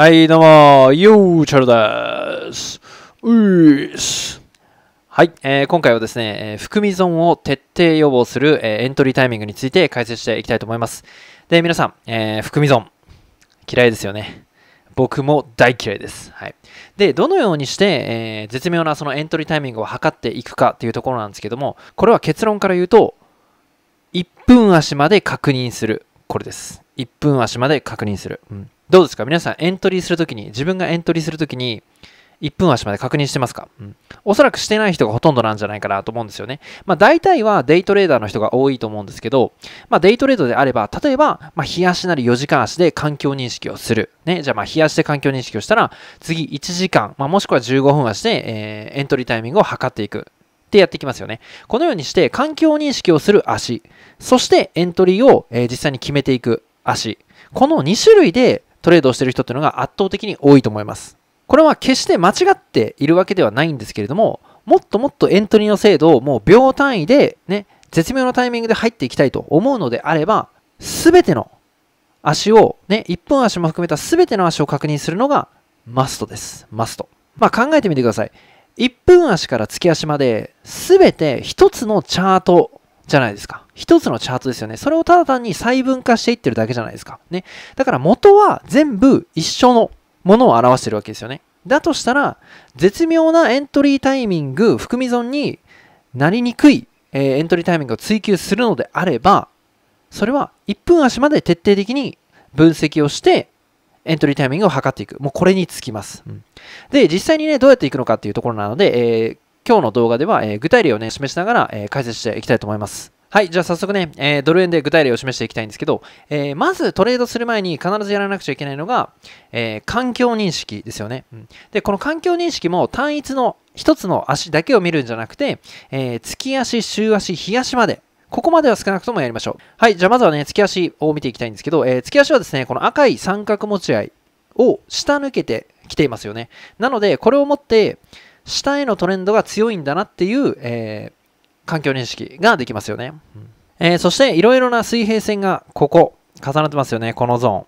はい、どうも、よー、チャルです。うっす。はい、今回はですね、含み損を徹底予防する、エントリータイミングについて解説していきたいと思います。で、皆さん、含み損、嫌いですよね。僕も大嫌いです。はい、で、どのようにして、絶妙なそのエントリータイミングを測っていくかというところなんですけども、これは結論から言うと、1分足まで確認する。これです。1分足まで確認する。うん、どうですか皆さん、エントリーするときに、自分がエントリーするときに、1分足まで確認してますか、うん、おそらくしてない人がほとんどなんじゃないかなと思うんですよね。まあ大体はデイトレーダーの人が多いと思うんですけど、まあデイトレードであれば、例えば、まあ日足なり4時間足で環境認識をする。ね、じゃあまあ日足で環境認識をしたら、次1時間、まあもしくは15分足で、エントリータイミングを測っていく。ってやっていきますよね。このようにして、環境認識をする足、そしてエントリーを、実際に決めていく足。この2種類でトレードをしている人っていうのが圧倒的に多いと思います。これは決して間違っているわけではないんですけれども、もっともっとエントリーの精度をもう秒単位でね、絶妙なタイミングで入っていきたいと思うのであれば、全ての足を、ね、1分足も含めた全ての足を確認するのがマストです。マスト。まあ考えてみてください。1分足から月足まで全て1つのチャートじゃないですか。1つのチャートですよね。それをただ単に細分化していってるだけじゃないですか。ね。だから元は全部一緒のものを表してるわけですよね。だとしたら、絶妙なエントリータイミング、含み損になりにくい、エントリータイミングを追求するのであれば、それは1分足まで徹底的に分析をして、エントリータイミングを測っていく。もうこれにつきます。うん、で、実際にね、どうやっていくのかっていうところなので、今日の動画では、具体例をね、示しながら、解説していきたいと思います。はい、じゃあ早速ね、ドル円で具体例を示していきたいんですけど、まずトレードする前に必ずやらなくちゃいけないのが、環境認識ですよね。うん、で、この環境認識も単一の一つの足だけを見るんじゃなくて、月足、週足、日足まで。ここまでは少なくともやりましょう。はい、じゃあまずはね、月足を見ていきたいんですけど、月足はですね、この赤い三角持ち合いを下抜けてきていますよね。なので、これをもって、下へのトレンドが強いんだなっていう、環境認識ができますよね。そしていろいろな水平線がここ重なってますよね。このゾーン、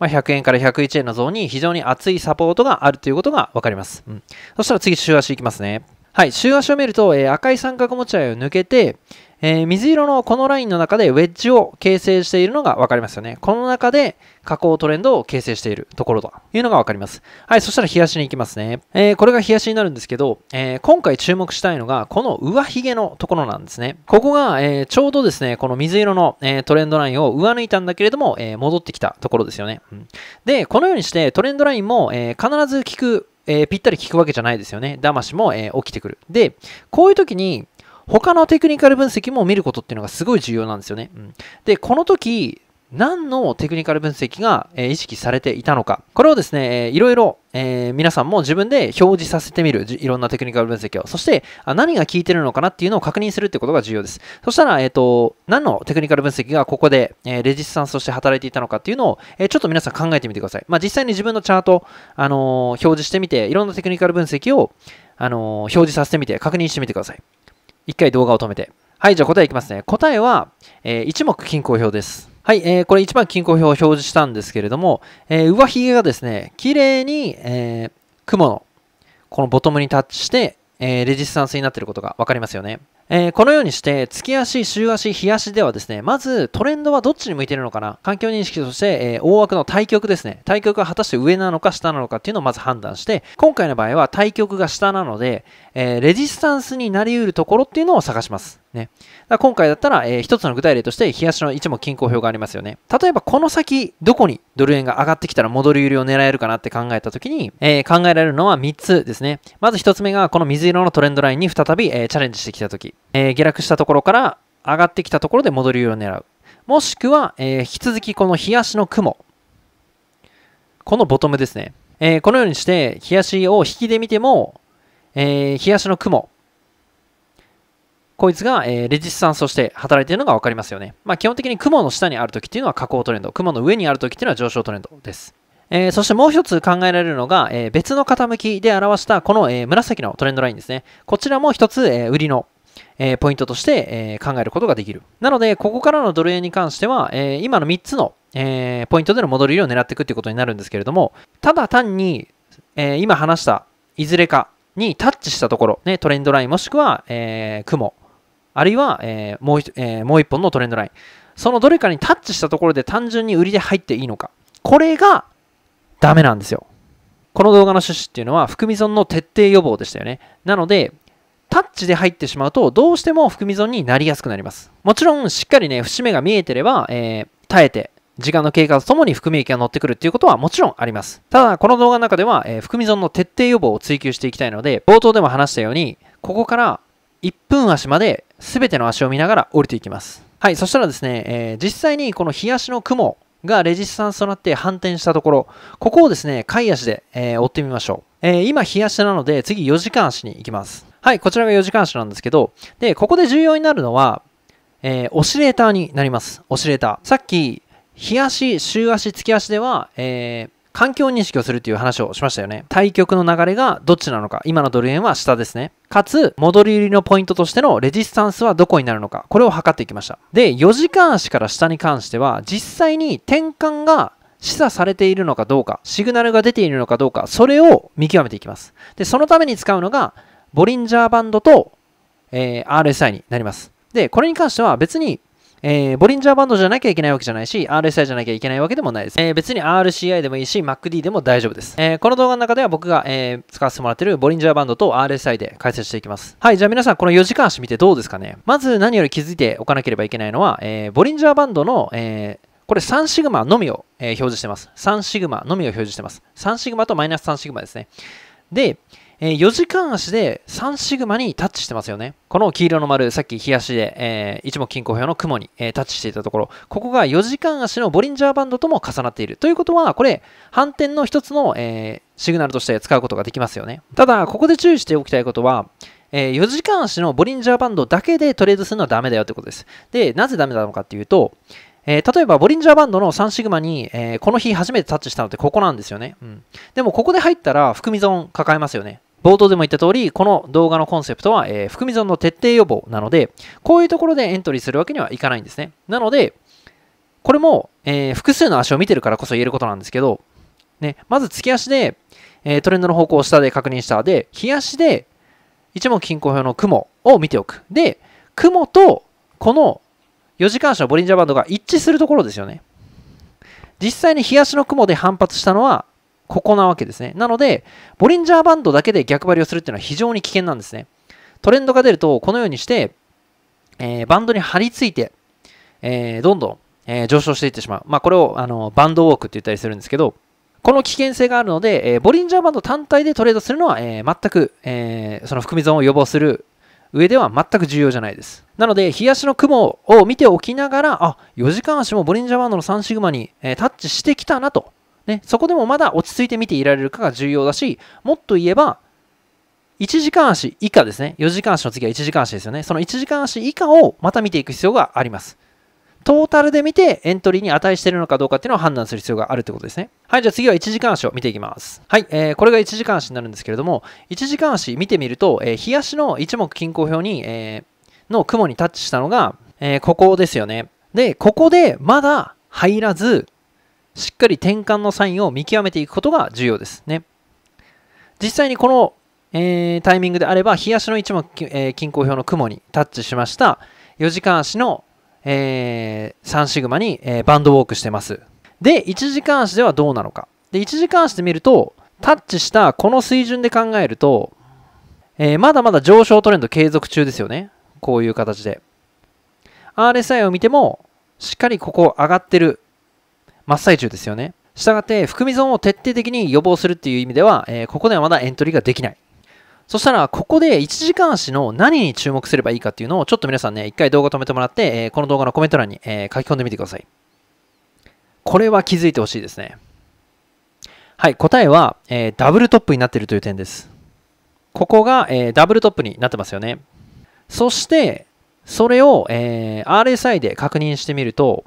まあ、100円から101円のゾーンに非常に厚いサポートがあるということが分かります、うん、そしたら次週足いきますね。はい、週足を見ると、赤い三角持ち合いを抜けて、水色のこのラインの中でウェッジを形成しているのが分かりますよね。この中で下降トレンドを形成しているところというのが分かります。はい、そしたら日足に行きますね。これが日足になるんですけど、今回注目したいのがこの上髭のところなんですね。ここが、ちょうどですね、この水色の、トレンドラインを上抜いたんだけれども、戻ってきたところですよね。うん、で、このようにしてトレンドラインも、必ず効く、ぴったり効くわけじゃないですよね。だましも、起きてくる。で、こういう時に、他のテクニカル分析も見ることっていうのがすごい重要なんですよね。うん、で、この時、何のテクニカル分析が、意識されていたのか。これをですね、いろいろ、皆さんも自分で表示させてみる。いろんなテクニカル分析を。そして、何が効いてるのかなっていうのを確認するってことが重要です。そしたら、何のテクニカル分析がここで、レジスタンスとして働いていたのかっていうのを、ちょっと皆さん考えてみてください。まあ、実際に自分のチャート、表示してみて、いろんなテクニカル分析を、表示させてみて、確認してみてください。一回動画を止めて。はい、じゃあ答えいきますね。答えは、一目均衡表です。はい、これ一目均衡表を表示したんですけれども、上髭がですね、綺麗に、雲の、このボトムにタッチして、レジスタンスになっていることが分かりますよね。このようにして、月足、週足、日足ではですね、まずトレンドはどっちに向いているのかな、環境認識として、大枠の対極ですね、対極が果たして上なのか下なのかっていうのをまず判断して、今回の場合は対極が下なので、レジスタンスになり得るところっていうのを探します。ね、だから今回だったら、一つの具体例として、日足の一目均衡表がありますよね。例えばこの先、どこにドル円が上がってきたら戻り売りを狙えるかなって考えたときに、考えられるのは3つですね。まず1つ目が、この水色のトレンドラインに再び、チャレンジしてきたとき。下落したところから上がってきたところで戻り売りを狙う。もしくは、引き続きこの日足の雲。このボトムですね。このようにして、日足を引きで見ても、日足の雲。こいつが、レジスタンスとして働いているのが分かりますよね。まあ、基本的に雲の下にあるときっていうのは下降トレンド。雲の上にあるときっていうのは上昇トレンドです。そしてもう一つ考えられるのが、別の傾きで表したこの、紫のトレンドラインですね。こちらも一つ、売りのポイントとして、考えることができる。なので、ここからのドル円に関しては、今の3つのポイントでの戻り売りを狙っていくということになるんですけれども、ただ単に、今話したいずれかにタッチしたところ、ね、トレンドラインもしくは、雲、あるいは、もう一本のトレンドライン、そのどれかにタッチしたところで単純に売りで入っていいのか、これがダメなんですよ。この動画の趣旨っていうのは含み損の徹底予防でしたよね。なのでタッチで入ってしまうとどうしても含み損になりやすくなります。もちろんしっかりね節目が見えてれば、耐えて時間の経過とともに含み益が乗ってくるっていうことはもちろんあります。ただこの動画の中では、含み損の徹底予防を追求していきたいので、冒頭でも話したようにここから1分足まで全ての足を見ながら降りていきます。はい、そしたらですね、実際にこの日足の雲がレジスタンスとなって反転したところ、ここをですね回足で、追ってみましょう。今日足なので次4時間足に行きます。はい、こちらが4時間足なんですけど、でここで重要になるのは、オシレーターになります。オシレーター、さっき日足週足月足では、環境認識をするという話をしましたよね。対局の流れがどっちなのか、今のドル円は下ですね、かつ戻り売りのポイントとしてのレジスタンスはどこになるのか、これを測っていきました。で4時間足から下に関しては実際に転換が示唆されているのかどうか、シグナルが出ているのかどうか、それを見極めていきます。でそのために使うのがボリンジャーバンドと、RSI になります。でこれに関しては別にボリンジャーバンドじゃなきゃいけないわけじゃないし RSI じゃなきゃいけないわけでもないです、別に RCI でもいいし MACD でも大丈夫です、この動画の中では僕が、使わせてもらっているボリンジャーバンドと RSI で解説していきます。はい、じゃあ皆さんこの4時間足見てどうですかね。まず何より気づいておかなければいけないのは、ボリンジャーバンドの、これ3シグマのみを、表示してます。3シグマのみを表示してます。3シグマとマイナス3シグマですね。で4時間足で3シグマにタッチしてますよね。この黄色の丸、さっき日足で、一目均衡表の雲に、タッチしていたところ、ここが4時間足のボリンジャーバンドとも重なっているということは、これ反転の一つの、シグナルとして使うことができますよね。ただここで注意しておきたいことは、4時間足のボリンジャーバンドだけでトレードするのはダメだよということです。でなぜダメなのかっていうと、例えばボリンジャーバンドの3シグマに、この日初めてタッチしたのってここなんですよね、でもここで入ったら含み損抱えますよね。冒頭でも言った通りこの動画のコンセプトは、含み損の徹底予防なので、こういうところでエントリーするわけにはいかないんですね。なのでこれも、複数の足を見てるからこそ言えることなんですけど、ね、まず月足で、トレンドの方向を下で確認した。で日足で一目均衡表の雲を見ておく。で雲とこの4時間足のボリンジャーバンドが一致するところですよね。実際に日足の雲で反発したのはここなわけですね。なのでボリンジャーバンドだけで逆張りをするっていうのは非常に危険なんですね。トレンドが出るとこのようにして、バンドに張り付いて、どんどん、上昇していってしまう。これをバンドウォークって言ったりするんですけど、この危険性があるので、ボリンジャーバンド単体でトレードするのは、全く、その含み損を予防する上では全く重要じゃないです。なので日足の雲を見ておきながら、4時間足もボリンジャーバンドの3シグマに、タッチしてきたなと、ね、そこでもまだ落ち着いて見ていられるかが重要だし、もっと言えば1時間足以下ですね。4時間足の次は1時間足ですよね。その1時間足以下をまた見ていく必要があります。トータルで見てエントリーに値しているのかどうかっていうのを判断する必要があるということですね。はい、じゃあ次は1時間足を見ていきます。はい、これが1時間足になるんですけれども、1時間足見てみると、日足の一目均衡表に、の雲にタッチしたのが、ここですよね。で、ここでまだ入らず、しっかり転換のサインを見極めていくことが重要ですね。実際にこの、タイミングであれば、日足の一目均衡表の雲にタッチしました。4時間足の3シグマに、バンドウォークしてます。で1時間足ではどうなのか。で1時間足で見るとタッチしたこの水準で考えると、まだまだ上昇トレンド継続中ですよね。こういう形で RSI を見てもしっかりここ上がってる真っ最中ですよね。したがって含み損を徹底的に予防するっていう意味では、ここではまだエントリーができない。そしたらここで1時間足の何に注目すればいいかっていうのをちょっと皆さんね、一回動画止めてもらって、この動画のコメント欄に、書き込んでみてください。これは気づいてほしいですね。はい、答えは、ダブルトップになっているという点です。ここが、ダブルトップになってますよね。そしてそれを、RSI で確認してみると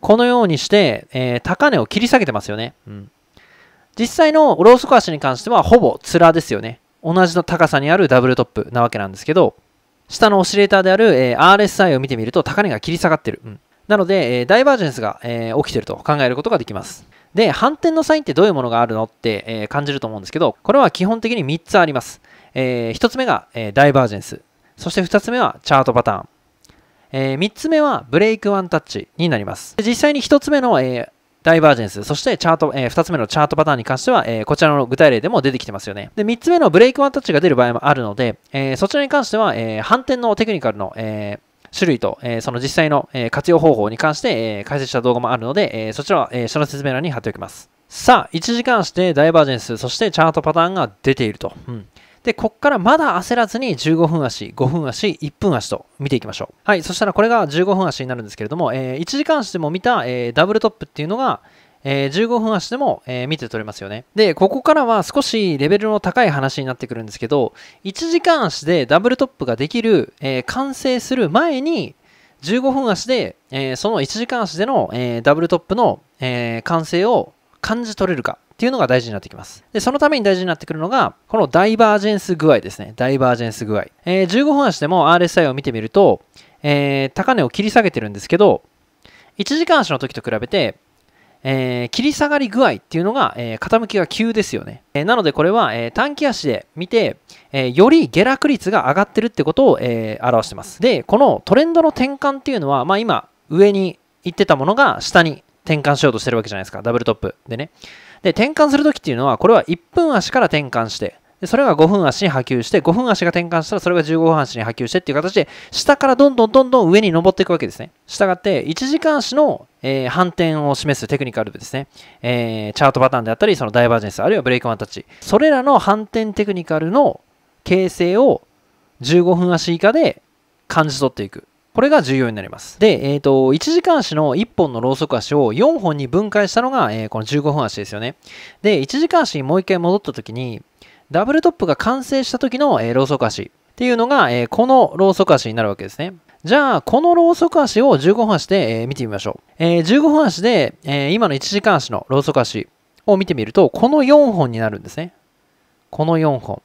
このようにして、高値を切り下げてますよね。実際のローソク足に関してはほぼ面ですよね。同じの高さにあるダブルトップなわけなんですけど、下のオシレーターである RSI を見てみると高値が切り下がってる。なので、ダイバージェンスが、起きてると考えることができます。で、反転のサインってどういうものがあるのって、感じると思うんですけど、これは基本的に3つあります。1つ目が、ダイバージェンス。そして2つ目はチャートパターン。3つ目はブレイクワンタッチになります。で、実際に1つ目の、ダイバージェンス、そしてチャート、2つ目のチャートパターンに関しては、こちらの具体例でも出てきてますよね。で、3つ目のブレイクワンタッチが出る場合もあるので、そちらに関しては、反転のテクニカルの、種類と、その実際の、活用方法に関して、解説した動画もあるので、そちらは、下の説明欄に貼っておきます。さあ、1時間してダイバージェンス、そしてチャートパターンが出ていると。で、こっからまだ焦らずに15分足、5分足、1分足と見ていきましょう。はい、そしたらこれが15分足になるんですけれども、1時間足でも見た、ダブルトップっていうのが、15分足でも、見て取れますよね。で、ここからは少しレベルの高い話になってくるんですけど、1時間足でダブルトップができる、完成する前に、15分足で、その1時間足での、ダブルトップの、完成を感じ取れるか。っていうのが大事になってきます。で、そのために大事になってくるのが、このダイバージェンス具合ですね。ダイバージェンス具合。15分足でも RSI を見てみると、高値を切り下げてるんですけど、1時間足の時と比べて、切り下がり具合っていうのが、傾きが急ですよね。なのでこれは、短期足で見て、より下落率が上がってるってことを、表してます。で、このトレンドの転換っていうのは、まあ今、上に行ってたものが下に転換しようとしてるわけじゃないですか。ダブルトップでね。で、転換するときっていうのは、これは1分足から転換して、でそれが5分足に波及して、5分足が転換したら、それが15分足に波及してっていう形で、下からどんどん上に上っていくわけですね。したがって、1時間足の、反転を示すテクニカルですね、チャートパターンであったり、そのダイバージェンス、あるいはブレイクワンタッチ、それらの反転テクニカルの形成を15分足以下で感じ取っていく。これが重要になります。で、1時間足の1本のローソク足を4本に分解したのが、この15分足ですよね。で、1時間足にもう一回戻った時に、ダブルトップが完成した時の、ローソク足っていうのが、このローソク足になるわけですね。じゃあ、このローソク足を15分足で、見てみましょう。15分足で、今の1時間足のローソク足を見てみると、この4本になるんですね。この4本。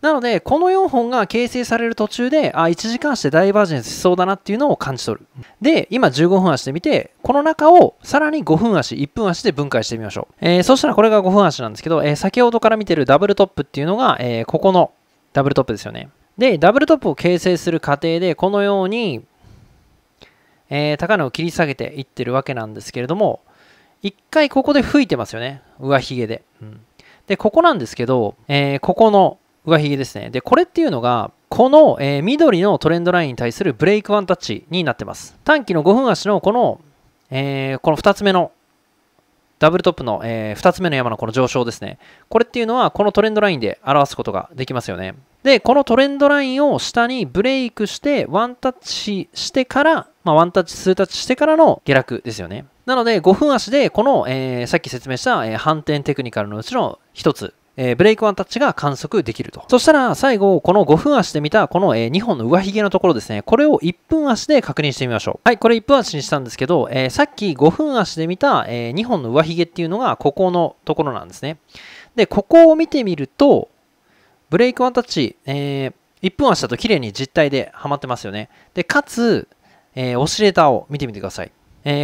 なので、この4本が形成される途中で、あ、1時間足でダイバージェンスしそうだなっていうのを感じ取る。で、今15分足で見て、この中をさらに5分足、1分足で分解してみましょう。そしたらこれが5分足なんですけど、先ほどから見てるダブルトップっていうのが、ここのダブルトップですよね。で、ダブルトップを形成する過程で、このように、高値を切り下げていってるわけなんですけれども、一回ここで吹いてますよね。上髭で。で、ここなんですけど、ここの、上髭ですね。で、これっていうのが、この、緑のトレンドラインに対するブレイクワンタッチになってます。短期の5分足のこの、この2つ目の、ダブルトップの、2つ目の山のこの上昇ですね。これっていうのは、このトレンドラインで表すことができますよね。で、このトレンドラインを下にブレイクして、ワンタッチしてから、まあ、ワンタッチ、ツータッチしてからの下落ですよね。なので、5分足で、この、さっき説明した、反転テクニカルのうちの1つ。ブレイクワンタッチが観測できると。そしたら最後、この5分足で見たこの2本の上髭のところですね。これを1分足で確認してみましょう。はい、これ1分足にしたんですけど、さっき5分足で見た2本の上髭っていうのがここのところなんですね。で、ここを見てみると、ブレイクワンタッチ、1分足だと綺麗に実体ではまってますよね。で、かつ、オシレーターを見てみてください。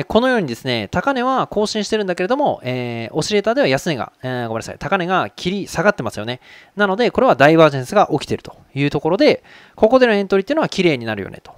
このようにですね、高値は更新してるんだけれども、オシレーターでは安値が、ごめんなさい、高値が切り下がってますよね。なので、これはダイバージェンスが起きてるというところで、ここでのエントリーっていうのは綺麗になるよねと。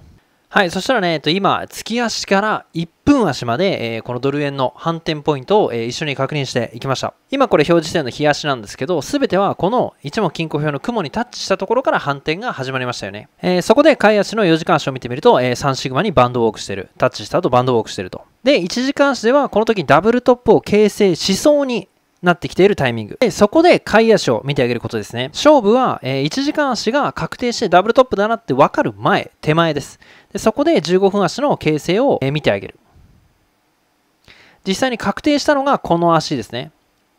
はい、そしたらね、今、月足から1分足まで、このドル円の反転ポイントを、一緒に確認していきました。今これ表示してるの日足なんですけど、すべてはこの一目均衡表の雲にタッチしたところから反転が始まりましたよね。そこで買い足の4時間足を見てみると、3シグマにバンドウォークしてる。タッチした後バンドウォークしてると。で、1時間足ではこの時ダブルトップを形成しそうになってきているタイミング。で、そこで買い足を見てあげることですね。勝負は、1時間足が確定してダブルトップだなって分かる前、手前です。で、そこで15分足の形成を、見てあげる。実際に確定したのがこの足ですね。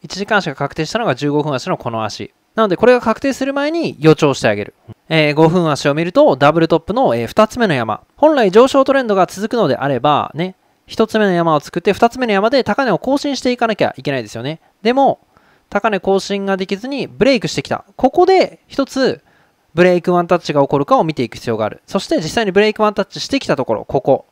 1時間足が確定したのが15分足のこの足。なので、これが確定する前に予兆してあげる。5分足を見ると、ダブルトップの、2つ目の山。本来上昇トレンドが続くのであれば、ね、1つ目の山を作って2つ目の山で高値を更新していかなきゃいけないですよね。でも、高値更新ができずにブレイクしてきた。ここで一つブレイクワンタッチが起こるかを見ていく必要がある。そして実際にブレイクワンタッチしてきたところ、ここ。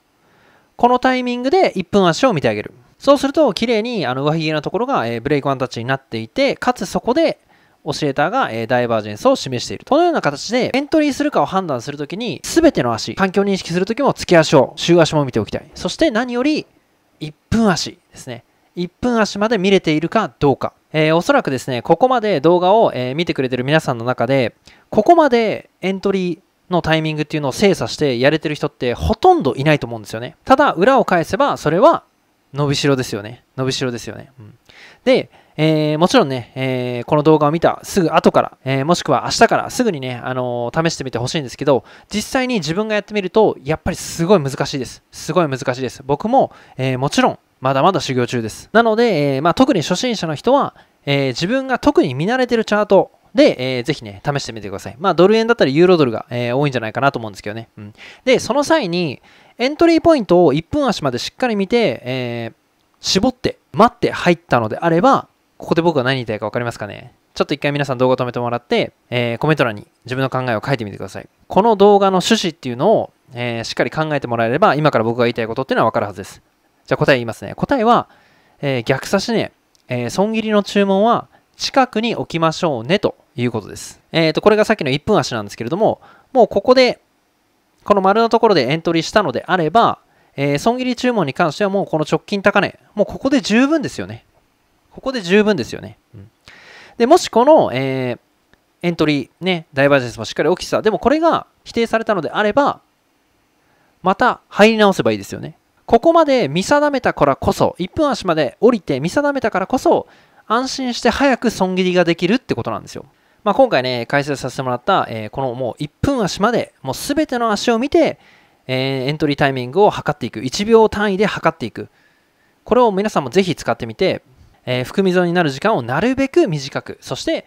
このタイミングで1分足を見てあげる。そうすると綺麗に上髭のところがブレイクワンタッチになっていて、かつそこでオシレーターがダイバージェンスを示している。このような形でエントリーするかを判断するときに、全ての足、環境認識するときも突き足を、週足も見ておきたい。そして何より1分足ですね。1分足まで見れているかどうか。おそらくですね、ここまで動画を見てくれてる皆さんの中で、ここまでエントリーのタイミングっていうのを精査してやれてる人ってほとんどいないと思うんですよね。ただ裏を返せばそれは伸びしろですよね。伸びしろですよね。うん、で、もちろんね、この動画を見たすぐ後から、もしくは明日からすぐにね、試してみてほしいんですけど、実際に自分がやってみるとやっぱりすごい難しいです。すごい難しいです。僕も、もちろんまだまだ修行中です。なので、特に初心者の人は、自分が特に見慣れてるチャートで、ぜひね、試してみてください。まあ、ドル円だったりユーロドルが、多いんじゃないかなと思うんですけどね。うん、で、その際に、エントリーポイントを1分足までしっかり見て、絞って、待って入ったのであれば、ここで僕は何言いたいか分かりますかね。ちょっと一回皆さん動画止めてもらって、コメント欄に自分の考えを書いてみてください。この動画の趣旨っていうのを、しっかり考えてもらえれば、今から僕が言いたいことっていうのは分かるはずです。じゃあ答え言いますね。答えは、逆差しね、損切りの注文は近くに置きましょうねということです。これがさっきの1分足なんですけれども、もうここで、この丸のところでエントリーしたのであれば、損切り注文に関してはもうこの直近高値、もうここで十分ですよね。ここで十分ですよね。うん、でもしこの、エントリー、ね、ダイバージェンスもしっかり起きてた、でもこれが否定されたのであれば、また入り直せばいいですよね。ここまで見定めたからこそ、1分足まで降りて見定めたからこそ、安心して早く損切りができるってことなんですよ。まあ、今回ね、解説させてもらった、このもう1分足まで、もう全ての足を見て、エントリータイミングを測っていく。1秒単位で測っていく。これを皆さんもぜひ使ってみて、含み損になる時間をなるべく短く、そして、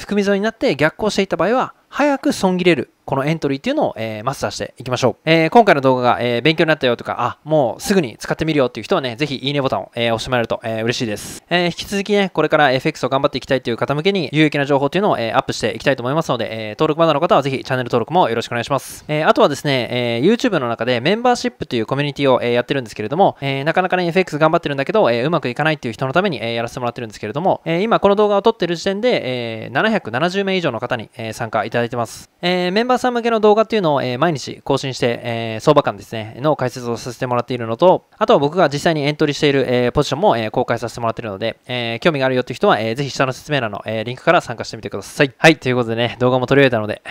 含み損になって逆行していった場合は、早く損切れる、このエントリーっていうのを、マスターしていきましょう。今回の動画が、勉強になったよとか、あ、もうすぐに使ってみるよっていう人はね、ぜひいいねボタンを、押してもらえると、嬉しいです。引き続きね、これから FX を頑張っていきたいという方向けに、有益な情報っていうのを、アップしていきたいと思いますので、登録まだの方はぜひチャンネル登録もよろしくお願いします。あとはですね、YouTube の中でメンバーシップというコミュニティを、やってるんですけれども、なかなかね、FX 頑張ってるんだけど、うまくいかないっていう人のために、やらせてもらってるんですけれども、今この動画を撮ってる時点で、770名以上の方に、参加いただいてます。メンバーさん向けの動画っていうのを、毎日更新して、相場感ですね、の解説をさせてもらっているのと、あとは僕が実際にエントリーしている、ポジションも、公開させてもらっているので、興味があるよっていう人は、ぜひ下の説明欄の、リンクから参加してみてください。はい、ということでね、動画も撮り終えたので、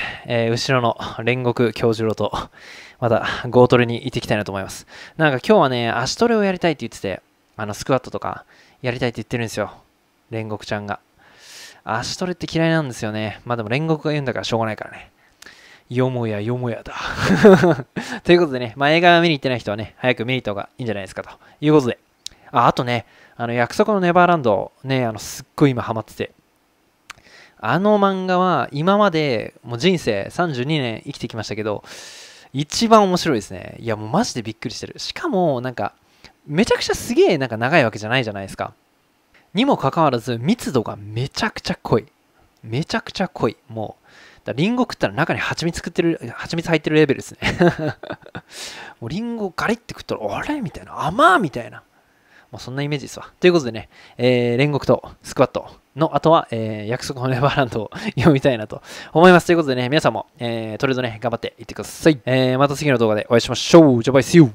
後ろの煉獄杏寿郎と、またゴートレに行っていきたいなと思います。なんか今日はね、足トレをやりたいって言ってて、スクワットとかやりたいって言ってるんですよ、煉獄ちゃんが。足トレって嫌いなんですよね。まあでも煉獄が言うんだからしょうがないからね。よもやよもやだということでね、まあ、映画を見に行ってない人はね、早く見に行った方がいいんじゃないですかということで、あとね、約束のネバーランドね、すっごい今ハマってて、漫画は今までもう人生32年生きてきましたけど、一番面白いですね。いやもうマジでびっくりしてる。しかもなんかめちゃくちゃすげえなんか長いわけじゃないじゃないですか。にもかかわらず密度がめちゃくちゃ濃い。めちゃくちゃ濃い。もうリンゴ食ったら中に蜂蜜入ってるレベルですね。もうリンゴガリって食ったら、あれみたいな、甘ーみたいな。もうそんなイメージですわ。ということでね、煉獄とスクワットの後は、約束のネバーランドを読みたいなと思います。ということでね、皆さんも、トレードね、頑張っていってください。また次の動画でお会いしましょう。じゃあバイ、See you!